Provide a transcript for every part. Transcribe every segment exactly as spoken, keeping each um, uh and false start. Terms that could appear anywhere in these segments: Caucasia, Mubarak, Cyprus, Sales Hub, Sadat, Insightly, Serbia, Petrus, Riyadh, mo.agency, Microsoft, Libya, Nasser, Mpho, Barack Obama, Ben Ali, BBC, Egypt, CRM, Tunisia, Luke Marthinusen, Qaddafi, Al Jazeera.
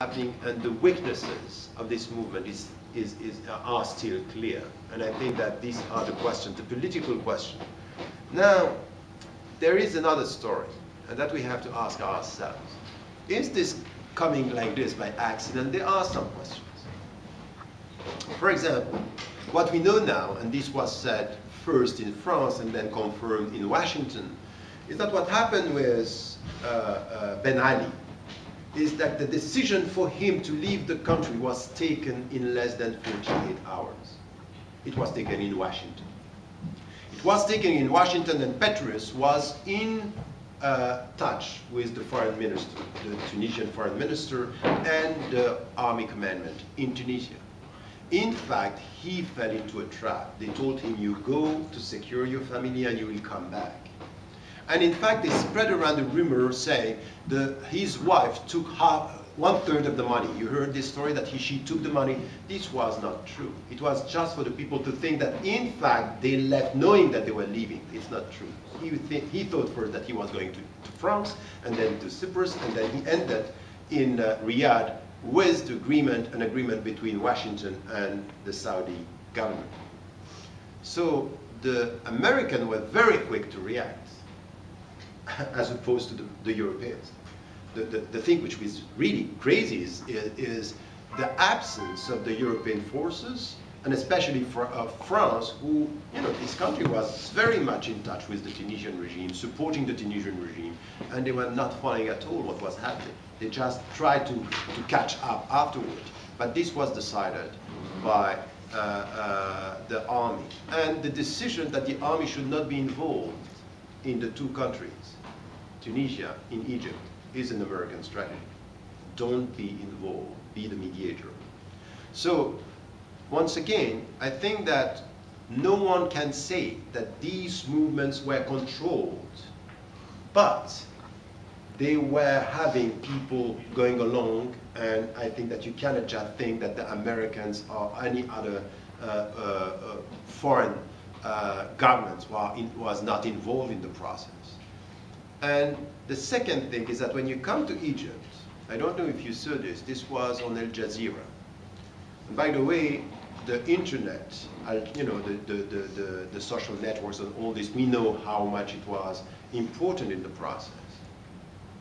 happening and the weaknesses of this movement is, is, is, are still clear. And I think that these are the questions, the political question. Now, there is another story, and that we have to ask ourselves. Is this coming like this by accident? There are some questions. For example, what we know now, and this was said first in France and then confirmed in Washington, is that what happened with uh, uh, Ben Ali is that the decision for him to leave the country was taken in less than forty-eight hours. It was taken in Washington. It was taken in Washington, and Petrus was in uh, touch with the foreign minister, the Tunisian foreign minister, and the army commandant in Tunisia. In fact, he fell into a trap. They told him, you go to secure your family and you will come back. And in fact, they spread around the rumor saying the, his wife took half, one third of the money. You heard this story that he, she took the money. This was not true. It was just for the people to think that in fact they left knowing that they were leaving. It's not true. He, th he thought first that he was going to, to France and then to Cyprus, and then he ended in uh, Riyadh with the agreement, an agreement between Washington and the Saudi government. So the Americans were very quick to react, as opposed to the, the Europeans. The, the, the thing which was really crazy is, is, is the absence of the European forces, and especially for uh, France, who, you know, this country was very much in touch with the Tunisian regime, supporting the Tunisian regime, and they were not following at all what was happening. They just tried to, to catch up afterward. But this was decided by uh, uh, the army, and the decision that the army should not be involved in the two countries, Tunisia and Egypt, is an American strategy. Don't be involved, be the mediator. So, once again, I think that no one can say that these movements were controlled, but they were having people going along, and I think that you cannot just think that the Americans or any other uh, uh, uh, foreign Uh, governments were in, was not involved in the process. And the second thing is that when you come to Egypt, I don't know if you saw this, this was on Al Jazeera. And by the way, the internet, you know, the, the, the, the, the social networks and all this, we know how much it was important in the process.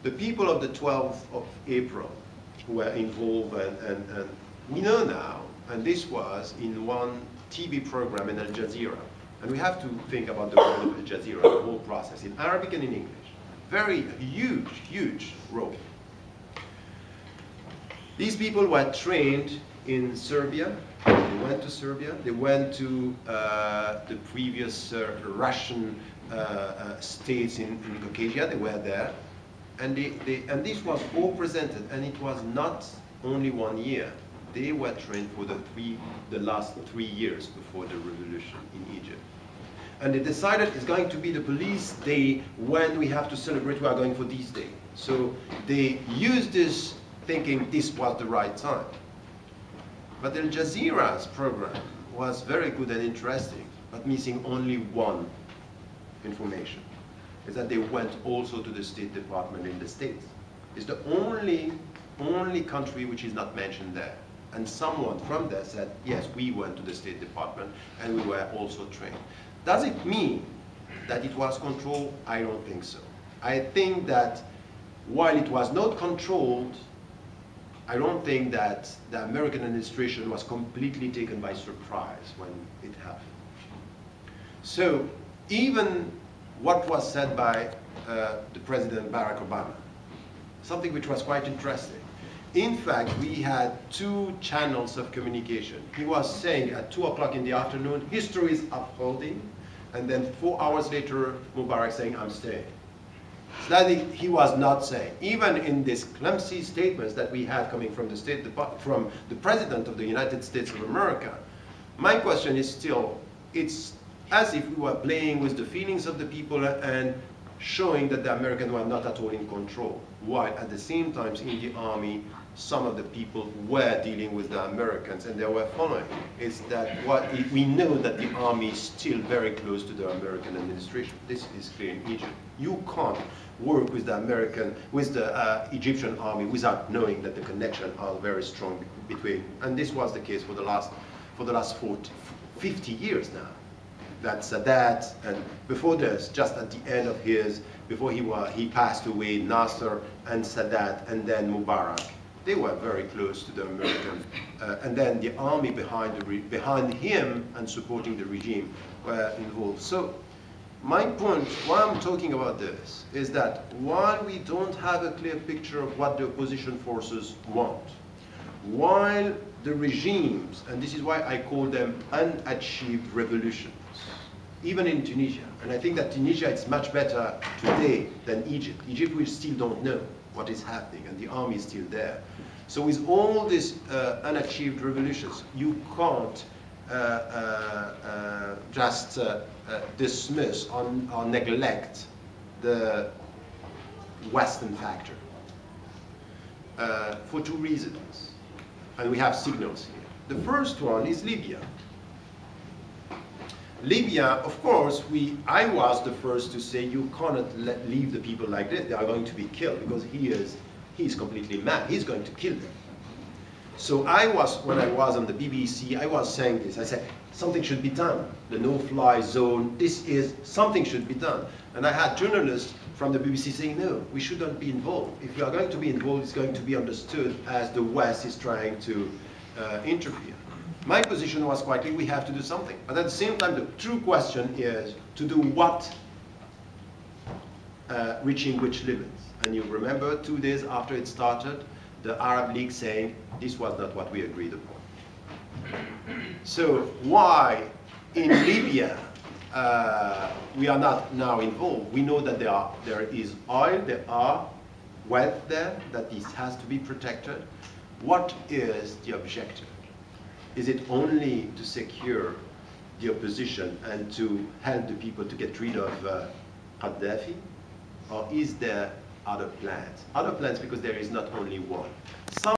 The people of the twelfth of April who were involved, and, and, and we know now, and this was in one T V program in Al Jazeera. And we have to think about the role of Al Jazeera, the whole process, in Arabic and in English. Very huge, huge role. These people were trained in Serbia. They went to Serbia. They went to uh, the previous uh, Russian uh, uh, states in, in Caucasia. They were there. And, they, they, and this was all presented. And it was not only one year. They were trained for the, three, the last three years before the revolution in Egypt. And they decided it's going to be the police day when we have to celebrate, we are going for this day. So they used this thinking this was the right time. But Al Jazeera's program was very good and interesting, but missing only one information, is that they went also to the State Department in the States. It's the only, only country which is not mentioned there. And someone from there said, yes, we went to the State Department and we were also trained. Does it mean that it was controlled? I don't think so. I think that while it was not controlled, I don't think that the American administration was completely taken by surprise when it happened. So even what was said by uh, the President Barack Obama, something which was quite interesting. In fact, we had two channels of communication. He was saying at two o'clock in the afternoon, history is upholding, and then four hours later, Mubarak saying, I'm staying. So that he was not saying. Even in these clumsy statements that we had coming from the, State Depart from the President of the United States of America, my question is still, it's as if we were playing with the feelings of the people and showing that the Americans were not at all in control, while at the same time in the army some of the people were dealing with the Americans and they were following, is that what we know that the army is still very close to the American administration. This is clear in Egypt. You can't work with the American, with the uh, Egyptian army without knowing that the connections are very strong between. And this was the case for the last, for the last forty, fifty years now. That Sadat, and before this, just at the end of his, before he was, he passed away, Nasser and Sadat, and then Mubarak. They were very close to the American, uh, and then the army behind the re behind him and supporting the regime were involved. So, my point, why I'm talking about this, is that while we don't have a clear picture of what the opposition forces want, while the regimes, and this is why I call them unachieved revolutions, even in Tunisia, and I think that Tunisia is much better today than Egypt. Egypt, we still don't know what is happening, and the army is still there. So with all these uh, unachieved revolutions, you can't uh, uh, uh, just uh, uh, dismiss or, or neglect the Western factor uh, for two reasons. And we have signals here. The first one is Libya. Libya, of course, we, I was the first to say you cannot let, leave the people like this. They are going to be killed because he is, he is completely mad. He's going to kill them. So I was, when I was on the B B C, I was saying this. I said, something should be done. The no-fly zone, this is, something should be done. And I had journalists from the B B C saying, no, we shouldn't be involved. If you are going to be involved, it's going to be understood as the West is trying to uh, interfere. My position was quite clear, we have to do something. But at the same time, the true question is to do what, uh, reaching which limits. And you remember two days after it started, the Arab League saying, this was not what we agreed upon. So why in Libya uh, we are not now involved? We know that there, are, there is oil, there are wealth there, that this has to be protected. What is the objective? Is it only to secure the opposition and to help the people to get rid of uh, Qaddafi? Or is there other plans? Other plans because there is not only one. Some